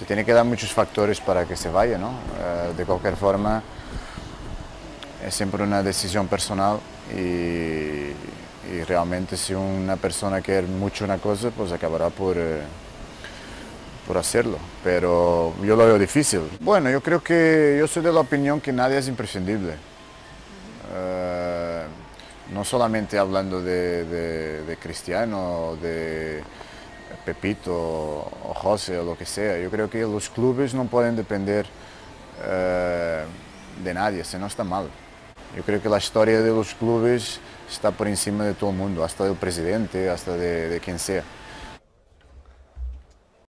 se tiene que dar muchos factores para que se vaya, ¿no? De cualquier forma, es siempre una decisión personal y realmente si una persona quiere mucho una cosa, pues acabará por hacerlo, pero yo lo veo difícil. Bueno, yo creo que yo soy de la opinión que nadie es imprescindible. No solamente hablando de Cristiano, de Pepito o José o lo que sea, yo creo que los clubes no pueden depender de nadie, si no está mal. Yo creo que la historia de los clubes está por encima de todo el mundo, hasta del presidente, hasta de quien sea.